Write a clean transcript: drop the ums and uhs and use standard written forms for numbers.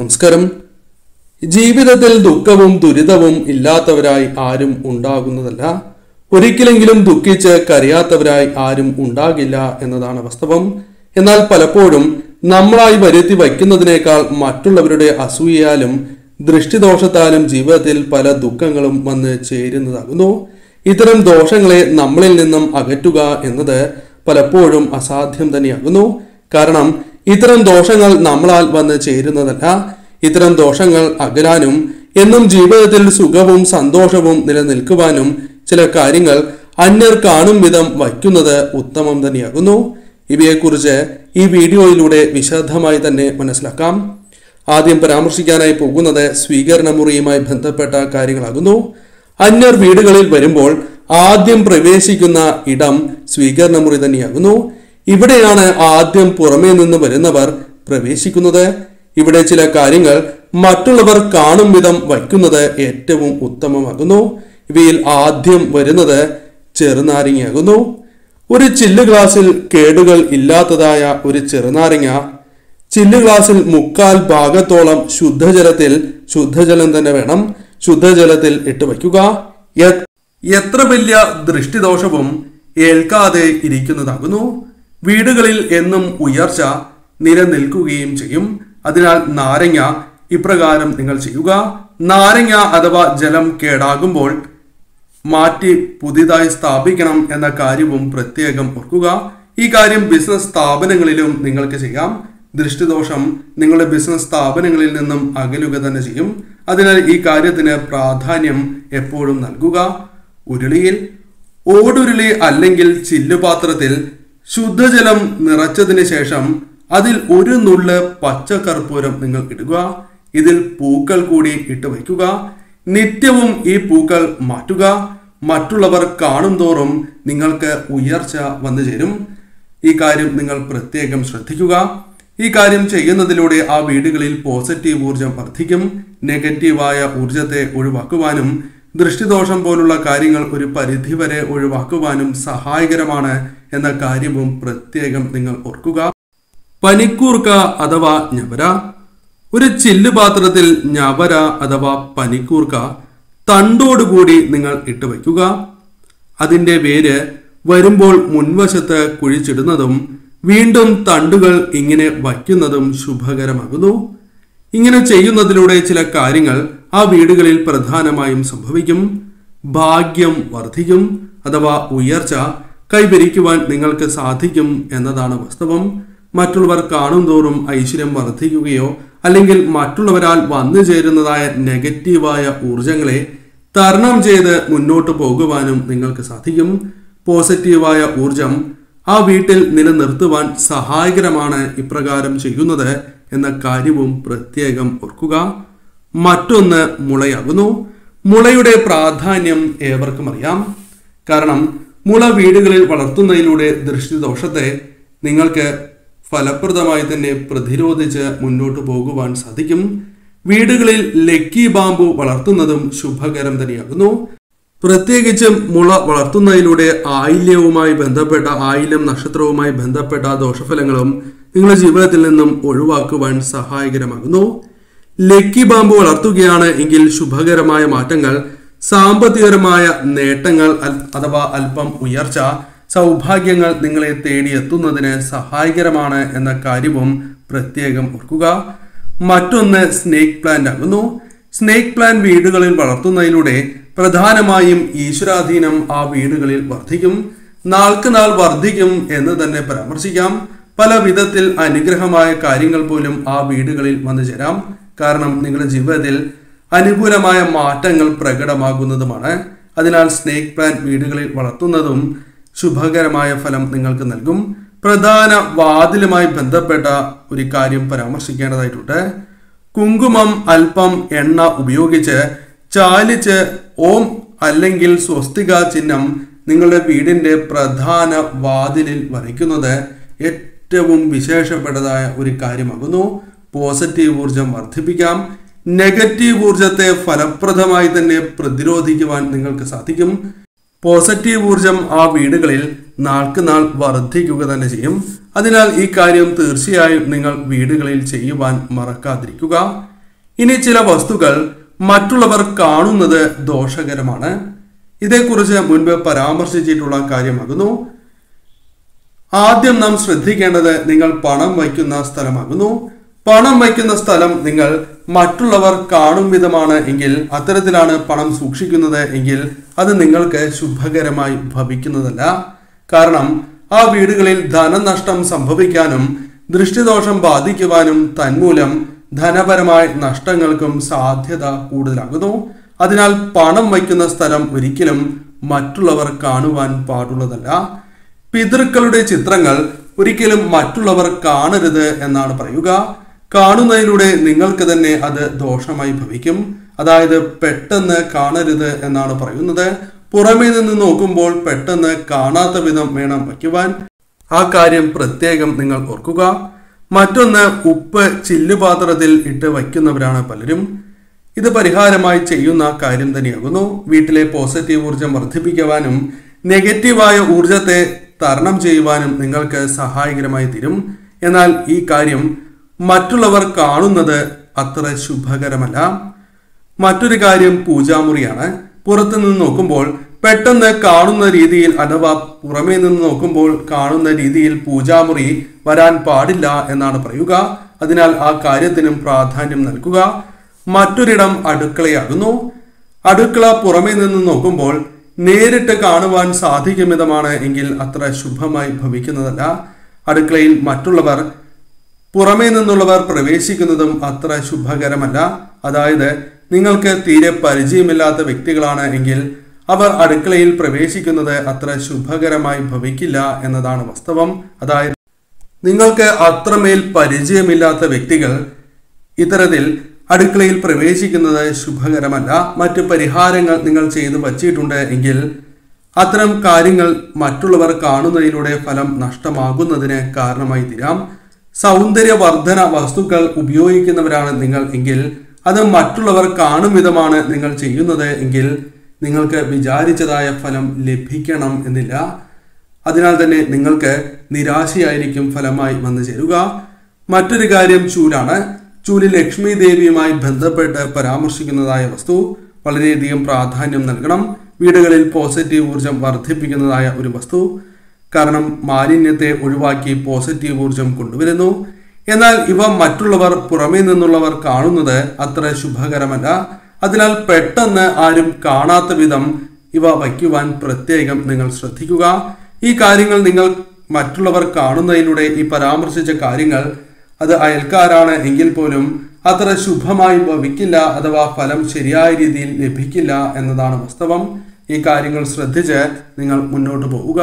നമസ്കാരം. ജീവിതത്തിൽ ദുഃഖവും ദുരിതവും ഇല്ലാത്തവരായി ആരും ഉണ്ടാകുന്നതല്ല. ഒരിക്കലെങ്കിലും ദുഃഖിച്ച് കരയാത്തവരായി ആരും ഉണ്ടാകില്ല എന്നതാണ് വാസ്തവം. എന്നാൽ പലപ്പോഴും നമ്മളായി വരുത്തി വയ്ക്കുന്നതിനേക്കാൾ മറ്റുള്ളവരുടെ അസൂയയാലും ദൃഷ്ടിദോഷത്താലും ജീവിതത്തിൽ പല ദുഃഖങ്ങളും വന്ന് ചേരുന്നതാകുന്നു. ഇത്തരം ദോഷങ്ങളെ നമ്മളിൽ നിന്നും അകറ്റുക എന്നത് പലപ്പോഴും അസാധ്യം തന്നെയാകുന്നു. കാരണം ഇത്തരം ദോഷങ്ങൾ നമ്മളാൽ വന്ന് ചേരുന്നതല്ല. ഇത്തരം ദോഷങ്ങൾ അകലാനും എന്നും ജീവിതത്തിൽ സുഖവും സന്തോഷവും നിലനിൽക്കുവാനും ചില കാര്യങ്ങൾ അന്യർ കാണും വിധം വയ്ക്കുന്നത് ഉത്തമം തന്നെയാകുന്നു. ഇവയെക്കുറിച്ച് ഈ വീഡിയോയിലൂടെ വിശദമായി തന്നെ മനസ്സിലാക്കാം. ആദ്യം പരാമർശിക്കാനായി പോകുന്നത് സ്വീകരണ മുറിയുമായി ബന്ധപ്പെട്ട കാര്യങ്ങളാകുന്നു. അന്യർ വീടുകളിൽ വരുമ്പോൾ ആദ്യം പ്രവേശിക്കുന്ന ഇടം സ്വീകരണ മുറി തന്നെയാകുന്നു. ഇവിടെയാണ് ആദ്യം പുറമേ നിന്ന് വരുന്നവർ പ്രവേശിക്കുന്നത്. ഇവിടെ ചില കാര്യങ്ങൾ മറ്റുള്ളവർ കാണും വിധം വയ്ക്കുന്നത് ഏറ്റവും ഉത്തമമാകുന്നു. ഇവയിൽ ആദ്യം വരുന്നത് ചെറുനാരങ്ങയാകുന്നു. ഒരു ചില്ല് ഗ്ലാസിൽ കേടുകൾ ഇല്ലാത്തതായ ഒരു ചെറുനാരങ്ങ ചില്ല് ഗ്ലാസിൽ മുക്കാൽ ഭാഗത്തോളം ശുദ്ധജലം തന്നെ വേണം ശുദ്ധജലത്തിൽ ഇട്ട് വയ്ക്കുക. എത്ര വലിയ ദൃഷ്ടിദോഷവും ഏൽക്കാതെ ഇരിക്കുന്നതാകുന്നു. വീടുകളിൽ എന്നും ഉയർച്ച നിലനിൽക്കുകയും ചെയ്യും. അതിനാൽ നാരങ്ങ ഇപ്രകാരം നിങ്ങൾ ചെയ്യുക. നാരങ്ങ അഥവാ ജലം കേടാകുമ്പോൾ മാറ്റി പുതിയതായി സ്ഥാപിക്കണം എന്ന കാര്യവും പ്രത്യേകം ഓർക്കുക. ഈ കാര്യം ബിസിനസ് സ്ഥാപനങ്ങളിലും നിങ്ങൾക്ക് ചെയ്യാം. ദൃഷ്ടിദോഷം നിങ്ങളുടെ ബിസിനസ് സ്ഥാപനങ്ങളിൽ നിന്നും അകലുക തന്നെ ചെയ്യും. അതിനാൽ ഈ കാര്യത്തിന് പ്രാധാന്യം എപ്പോഴും നൽകുക. ഉരുളിയിൽ ഓടുരുളി അല്ലെങ്കിൽ ചില്ലുപാത്രത്തിൽ ശുദ്ധജലം നിറച്ചതിന് ശേഷം അതിൽ ഒരു നുള്ള് പച്ചക്കർപ്പൂരം നിങ്ങൾ ഇടുക. ഇതിൽ പൂക്കൾ കൂടി ഇട്ട് വയ്ക്കുക. നിത്യവും ഈ പൂക്കൾ മാറ്റുക. മറ്റുള്ളവർ കാണും തോറും നിങ്ങൾക്ക് ഉയർച്ച വന്നു ചേരും. ഈ കാര്യം നിങ്ങൾ പ്രത്യേകം ശ്രദ്ധിക്കുക. ഈ കാര്യം ചെയ്യുന്നതിലൂടെ ആ വീടുകളിൽ പോസിറ്റീവ് ഊർജം വർദ്ധിക്കും. നെഗറ്റീവായ ഊർജത്തെ ഒഴിവാക്കുവാനും ദൃഷ്ടിദോഷം പോലുള്ള കാര്യങ്ങൾ ഒരു പരിധിവരെ ഒഴിവാക്കുവാനും സഹായകരമാണ് എന്ന കാര്യവും പ്രത്യേകം നിങ്ങൾ ഓർക്കുക. പനിക്കൂർക്ക അഥവാ ഞവര. ഒരു ചില്ല് പാത്രത്തിൽ ഞവര അഥവാ പനിക്കൂർക്ക തണ്ടോടുകൂടി നിങ്ങൾ ഇട്ട് വയ്ക്കുക. അതിൻ്റെ വേര് വരുമ്പോൾ മുൻവശത്ത് കുഴിച്ചിടുന്നതും വീണ്ടും തണ്ടുകൾ ഇങ്ങനെ വയ്ക്കുന്നതും ശുഭകരമാകുന്നു. ഇങ്ങനെ ചെയ്യുന്നതിലൂടെ ചില കാര്യങ്ങൾ ആ വീടുകളിൽ പ്രധാനമായും സംഭവിക്കും. ഭാഗ്യം വർദ്ധിക്കും അഥവാ ഉയർച്ച കൈവരിക്കുവാൻ നിങ്ങൾക്ക് സാധിക്കും എന്നതാണ് വാസ്തവം. മറ്റുള്ളവർ കാണും തോറും ഐശ്വര്യം വർദ്ധിക്കുകയോ അല്ലെങ്കിൽ മറ്റുള്ളവരാൽ വന്നു ചേരുന്നതായ നെഗറ്റീവായ ഊർജങ്ങളെ തരണം ചെയ്ത് മുന്നോട്ട് പോകുവാനും നിങ്ങൾക്ക് സാധിക്കും. പോസിറ്റീവായ ഊർജം ആ വീട്ടിൽ നിലനിർത്തുവാൻ സഹായകരമാണ് ഇപ്രകാരം ചെയ്യുന്നത് എന്ന കാര്യവും പ്രത്യേകം ഓർക്കുക. മറ്റൊന്ന് മുളയാകുന്നു. മുളയുടെ പ്രാധാന്യം ഏവർക്കും അറിയാം. കാരണം മുള വീടുകളിൽ വളർത്തുന്നതിലൂടെ ദൃഷ്ടിദോഷത്തെ നിങ്ങൾക്ക് ഫലപ്രദമായി തന്നെ പ്രതിരോധിച്ച് മുന്നോട്ട് പോകുവാൻ സാധിക്കും. വീടുകളിൽ ലക്കി ബാമ്പു വളർത്തുന്നതും ശുഭകരം തന്നെയാകുന്നു. പ്രത്യേകിച്ചും മുള വളർത്തുന്നതിലൂടെ ആയില്യവുമായി ബന്ധപ്പെട്ട ആയില്യം നക്ഷത്രവുമായി ബന്ധപ്പെട്ട ദോഷഫലങ്ങളും നിങ്ങളുടെ ജീവിതത്തിൽ നിന്നും ഒഴിവാക്കുവാൻ സഹായകരമാകുന്നു. ലക്കി ബാമ്പു വളർത്തുകയാണ് എങ്കിൽ ശുഭകരമായ മാറ്റങ്ങൾ, സാമ്പത്തികപരമായ നേട്ടങ്ങൾ അഥവാ അല്പം ഉയർച്ച, സൗഭാഗ്യങ്ങൾ നിങ്ങളെ തേടിയെത്തുന്നതിന് സഹായകരമാണ് എന്ന കാര്യവും പ്രത്യേകം ഓർക്കുക. മറ്റൊന്ന് സ്നേക്ക് പ്ലാന്റ് ആകുന്നു. സ്നേക്ക് പ്ലാന്റ് വീടുകളിൽ വളർത്തുന്നതിലൂടെ പ്രധാനമായും ഈശ്വരാധീനം ആ വീടുകളിൽ വർദ്ധിക്കും. നാൾക്ക് നാൾ വർദ്ധിക്കും എന്ന് തന്നെ പരാമർശിക്കാം. പല വിധത്തിൽ അനുഗ്രഹമായ കാര്യങ്ങൾ പോലും ആ വീടുകളിൽ വന്നു ചേരാം. കാരണം നിങ്ങളുടെ ജീവിതത്തിൽ അനുകൂലമായ മാറ്റങ്ങൾ പ്രകടമാകുന്നതുമാണ്. അതിനാൽ സ്നേക്ക് പ്ലാന്റ് വീടുകളിൽ വളർത്തുന്നതും ശുഭകരമായ ഫലം നിങ്ങൾക്ക് നൽകും. പ്രധാന വാതിലുമായി ബന്ധപ്പെട്ട ഒരു കാര്യം പരാമർശിക്കേണ്ടതായിട്ടുണ്ട്. കുങ്കുമം അല്പം എണ്ണ ഉപയോഗിച്ച് ചാലിച്ച് ഓം അല്ലെങ്കിൽ സ്വസ്തിക ചിഹ്നം നിങ്ങളുടെ വീടിൻ്റെ പ്രധാന വാതിലിൽ വരയ്ക്കുന്നത് ഏറ്റവും വിശേഷപ്പെട്ടതായ ഒരു കാര്യമാകുന്നു. പോസിറ്റീവ് ഊർജം വർദ്ധിപ്പിക്കാം. നെഗറ്റീവ് ഊർജത്തെ ഫലപ്രദമായി തന്നെ പ്രതിരോധിക്കുവാൻ നിങ്ങൾക്ക് സാധിക്കും. പോസിറ്റീവ് ഊർജ്ജം ആ വീടുകളിൽ നാൾക്ക് നാൾ വർദ്ധിക്കുക തന്നെ ചെയ്യും. അതിനാൽ ഈ കാര്യം തീർച്ചയായും നിങ്ങൾ വീടുകളിൽ ചെയ്യുവാൻ മറക്കാതിരിക്കുക. ഇനി ചില വസ്തുക്കൾ മറ്റുള്ളവർ കാണുന്നത് ദോഷകരമാണ്. ഇതേക്കുറിച്ച് മുൻപ് പരാമർശിച്ചിട്ടുള്ള കാര്യമാകുന്നു. ആദ്യം നാം ശ്രദ്ധിക്കേണ്ടത് നിങ്ങൾ പണം വയ്ക്കുന്ന സ്ഥലമാകുന്നു. പണം വയ്ക്കുന്ന സ്ഥലം നിങ്ങൾ മറ്റുള്ളവർ കാണും വിധമാണ് എങ്കിൽ, അത്തരത്തിലാണ് പണം സൂക്ഷിക്കുന്നത് എങ്കിൽ, അത് നിങ്ങൾക്ക് ശുഭകരമായി ഭവിക്കുന്നതല്ല. കാരണം ആ വീടുകളിൽ ധനനഷ്ടം സംഭവിക്കാനും ദൃഷ്ടിദോഷം ബാധിക്കുവാനും തന്മൂലം ധനപരമായ നഷ്ടങ്ങൾക്കും സാധ്യത കൂടുതലാകുന്നു. അതിനാൽ പണം വയ്ക്കുന്ന സ്ഥലം ഒരിക്കലും മറ്റുള്ളവർ കാണുവാൻ പാടുള്ളതല്ല. പിതൃക്കളുടെ ചിത്രങ്ങൾ ഒരിക്കലും മറ്റുള്ളവർ കാണരുത് എന്നാണ് പറയുക. കാണുന്നതിലൂടെ നിങ്ങൾക്ക് തന്നെ അത് ദോഷമായി ഭവിക്കും. അതായത് പെട്ടെന്ന് കാണരുത് എന്നാണ് പറയുന്നത്. പുറമേ നിന്ന് നോക്കുമ്പോൾ പെട്ടെന്ന് കാണാത്ത വിധം വേണം വയ്ക്കുവാൻ. ആ കാര്യം പ്രത്യേകം നിങ്ങൾ ഓർക്കുക. മറ്റൊന്ന്, ഉപ്പ് ചില്ലുപാത്രത്തിൽ ഇട്ട് വയ്ക്കുന്നവരാണ് പലരും. ഇത് പരിഹാരമായി ചെയ്യുന്ന കാര്യം തന്നെയാകുന്നു. വീട്ടിലെ പോസിറ്റീവ് ഊർജം വർദ്ധിപ്പിക്കുവാനും നെഗറ്റീവായ ഊർജത്തെ തരണം ചെയ്യുവാനും നിങ്ങൾക്ക് സഹായകരമായി തീരും. എന്നാൽ ഈ കാര്യം മറ്റുള്ളവർ കാണുന്നത് അത്ര ശുഭകരമല്ല. മറ്റൊരു കാര്യം പൂജാമുറിയാണ്. പുറത്തു നിന്ന് നോക്കുമ്പോൾ പെട്ടെന്ന് കാണുന്ന രീതിയിൽ, അഥവാ പുറമേ നിന്ന് നോക്കുമ്പോൾ കാണുന്ന രീതിയിൽ പൂജാമുറി വരാൻ പാടില്ല എന്നാണ് പറയുക. അതിനാൽ ആ കാര്യത്തിനും പ്രാധാന്യം നൽകുക. മറ്റൊരിടം അടുക്കളയാകുന്നു. അടുക്കള പുറമേ നിന്ന് നോക്കുമ്പോൾ നേരിട്ട് കാണുവാൻ സാധിക്കും വിധമാണ് എങ്കിൽ അത്ര ശുഭമായി ഭവിക്കുന്നതല്ല. അടുക്കളയിൽ മറ്റുള്ളവർ, പുറമേ നിന്നുള്ളവർ പ്രവേശിക്കുന്നതും അത്ര ശുഭകരമല്ല. അതായത് നിങ്ങൾക്ക് തീരെ പരിചയമില്ലാത്ത വ്യക്തികളാണ് എങ്കിൽ അവർ അടുക്കളയിൽ പ്രവേശിക്കുന്നത് അത്ര ശുഭകരമായി ഭവിക്കില്ല എന്നതാണ് വാസ്തവം. അതായത് നിങ്ങൾക്ക് അത്രമേൽ പരിചയമില്ലാത്ത വ്യക്തികൾ ഇത്തരത്തിൽ അടുക്കളയിൽ പ്രവേശിക്കുന്നത് ശുഭകരമല്ല. മറ്റ് പരിഹാരങ്ങൾ നിങ്ങൾ ചെയ്തു വച്ചിട്ടുണ്ട് എങ്കിൽ അത്തരം കാര്യങ്ങൾ മറ്റുള്ളവർ കാണുന്നതിലൂടെ ഫലം നഷ്ടമാകുന്നതിന് കാരണമായി തീരാം. സൗന്ദര്യവർദ്ധന വസ്തുക്കൾ ഉപയോഗിക്കുന്നവരാണ് നിങ്ങൾ എങ്കിൽ, അത് മറ്റുള്ളവർ കാണും വിധമാണ് നിങ്ങൾ ചെയ്യുന്നത് എങ്കിൽ, നിങ്ങൾക്ക് വിചാരിച്ചതായ ഫലം ലഭിക്കണം എന്നില്ല. അതിനാൽ തന്നെ നിങ്ങൾക്ക് നിരാശയായിരിക്കും ഫലമായി വന്നു ചേരുക. മറ്റൊരു കാര്യം ചൂലാണ്. ചൂലിൽ ലക്ഷ്മി ദേവിയുമായി ബന്ധപ്പെട്ട് പരാമർശിക്കുന്നതായ വസ്തു വളരെയധികം പ്രാധാന്യം നൽകണം. വീടുകളിൽ പോസിറ്റീവ് ഊർജം വർദ്ധിപ്പിക്കുന്നതായ ഒരു വസ്തു. കാരണം മാലിന്യത്തെ ഒഴിവാക്കി പോസിറ്റീവ് ഊർജം കൊണ്ടുവരുന്നു. എന്നാൽ ഇവ മറ്റുള്ളവർ, പുറമേ നിന്നുള്ളവർ കാണുന്നത് അത്ര ശുഭകരമല്ല. അതിനാൽ പെട്ടെന്ന് ആരും കാണാത്ത വിധം ഇവ വയ്ക്കുവാൻ പ്രത്യേകം നിങ്ങൾ ശ്രദ്ധിക്കുക. ഈ കാര്യങ്ങൾ നിങ്ങൾ മറ്റുള്ളവർ കാണുന്നതിലൂടെ ഈ പരാമർശിച്ച കാര്യങ്ങൾ, അത് അയൽക്കാരാണ് എങ്കിൽ പോലും അത്ര ശുഭമായി ഭവിക്കില്ല, അഥവാ ഫലം ശരിയായ രീതിയിൽ ലഭിക്കില്ല എന്നതാണ് വാസ്തവം. ഈ കാര്യങ്ങൾ ശ്രദ്ധിച്ച് നിങ്ങൾ മുന്നോട്ട് പോവുക.